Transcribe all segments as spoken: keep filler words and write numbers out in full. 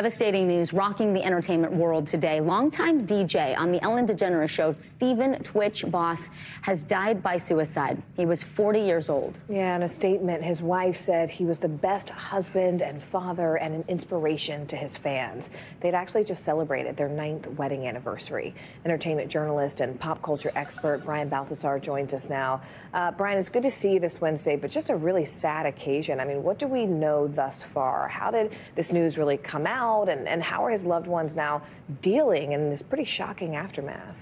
Devastating news rocking the entertainment world today. Longtime D J on The Ellen DeGeneres Show, Stephen Twitch Boss, has died by suicide. He was forty years old. Yeah, in a statement, his wife said he was the best husband and father and an inspiration to his fans. They'd actually just celebrated their ninth wedding anniversary. Entertainment journalist and pop culture expert Brian Balthazar joins us now. Uh, Brian, it's good to see you this Wednesday, but just a really sad occasion. I mean, what do we know thus far? How did this news really come out? Out and, and how are his loved ones now dealing in this pretty shocking aftermath?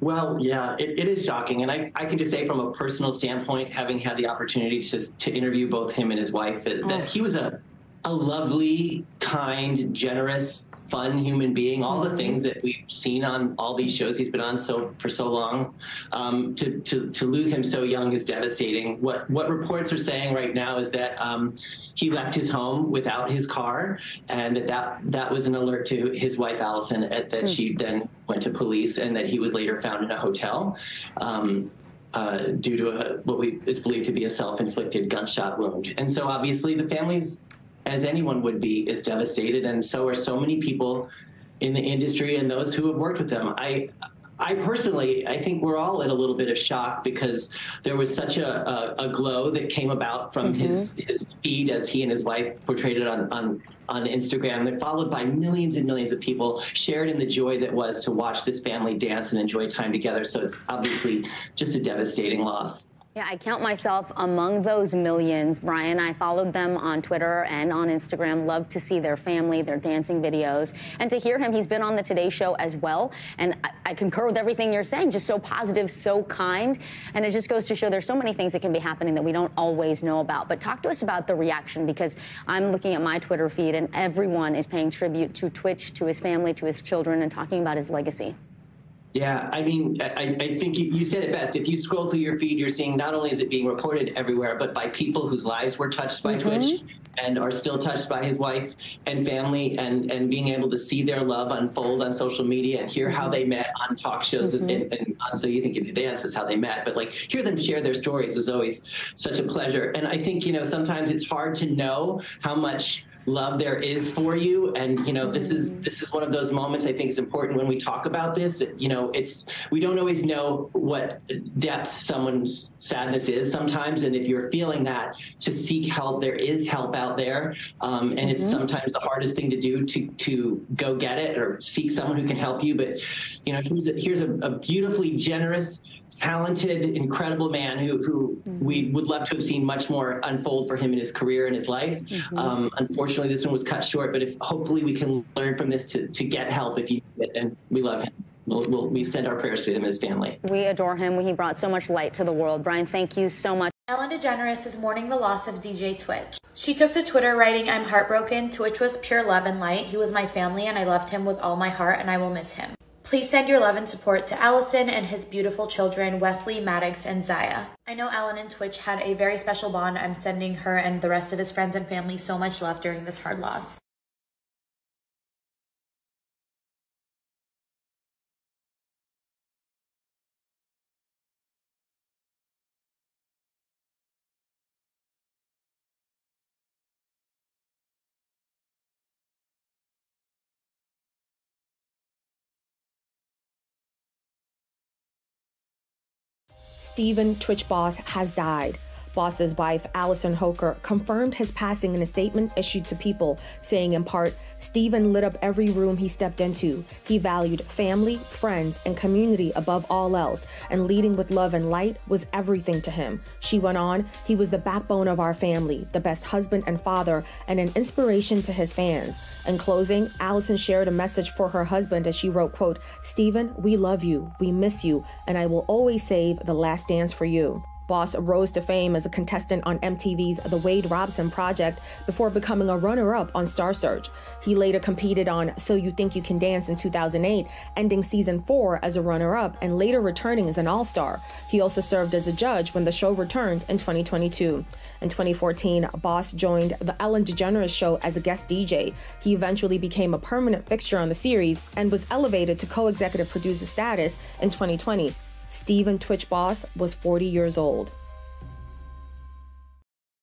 Well, yeah, it, it is shocking. And I, I can just say from a personal standpoint, having had the opportunity to, to interview both him and his wife, that oh. he was a, a lovely, kind, generous, fun human being, all the things that we've seen on all these shows he's been on so for so long. Um, to, to, to lose him so young is devastating. What what reports are saying right now is that um, he left his home without his car, and that, that that was an alert to his wife, Allison, at, that mm. she then went to police, and that he was later found in a hotel um, uh, due to a, what we is believed to be a self-inflicted gunshot wound. And so obviously the family's, as anyone would be, is devastated, and so are so many people in the industry and those who have worked with them. I, I personally, I think we're all in a little bit of shock because there was such a, a, a glow that came about from mm-hmm. his, his feed as he and his wife portrayed it on, on, on Instagram, that followed by millions and millions of people shared in the joy that was to watch this family dance and enjoy time together. So it's obviously just a devastating loss. Yeah, I count myself among those millions, Brian. I followed them on Twitter and on Instagram. Loved to see their family, their dancing videos. And to hear him, he's been on the Today Show as well. And I, I concur with everything you're saying, just so positive, so kind. And it just goes to show there's so many things that can be happening that we don't always know about. But talk to us about the reaction, because I'm looking at my Twitter feed and everyone is paying tribute to Twitch, to his family, to his children, and talking about his legacy. Yeah, I mean, I, I think you, you said it best. If you scroll through your feed, you're seeing not only is it being reported everywhere, but by people whose lives were touched by mm-hmm. Twitch and are still touched by his wife and family, and, and being able to see their love unfold on social media and hear mm-hmm. how they met on talk shows. Mm-hmm. and, and, and So You Think You Can Dance is how they met. But, like, hear them share their stories was always such a pleasure. And I think, you know, sometimes it's hard to know how much love there is for you, and you know this is this is one of those moments I think is important when we talk about this. You know, it's we don't always know what depth someone's sadness is sometimes, and if you're feeling that, to seek help. There is help out there, um, and mm-hmm. it's sometimes the hardest thing to do to to go get it or seek someone who can help you. But you know, here's a, here's a, a beautifully generous, talented, incredible man who, who mm-hmm. we would love to have seen much more unfold for him in his career and his life. Mm-hmm. Um, unfortunately, this one was cut short, but if hopefully we can learn from this to, to get help if you need it, and we love him. We'll, we'll, we send our prayers to him and his family. We adore him. He brought so much light to the world. Brian, thank you so much. Ellen DeGeneres is mourning the loss of D J Twitch. She took to Twitter writing, "I'm heartbroken. Twitch was pure love and light. He was my family, and I loved him with all my heart, and I will miss him. Please send your love and support to Allison and his beautiful children, Wesley, Maddox, and Zaya. I know Ellen and Twitch had a very special bond. I'm sending her and the rest of his friends and family so much love during this hard loss." Stephen Twitch Boss has died. Boss's wife, Allison Holker, confirmed his passing in a statement issued to People, saying in part, "Stephen lit up every room he stepped into. He valued family, friends, and community above all else, and leading with love and light was everything to him." She went on, "He was the backbone of our family, the best husband and father, and an inspiration to his fans." In closing, Allison shared a message for her husband as she wrote, quote, "Stephen, we love you, we miss you, and I will always save the last dance for you." Boss rose to fame as a contestant on M T V's The Wade Robson Project before becoming a runner-up on Star Search. He later competed on So You Think You Can Dance in two thousand eight, ending season four as a runner-up and later returning as an all-star. He also served as a judge when the show returned in twenty twenty-two. In twenty fourteen, Boss joined The Ellen DeGeneres Show as a guest D J. He eventually became a permanent fixture on the series and was elevated to co-executive producer status in twenty twenty. Stephen Twitch Boss was forty years old.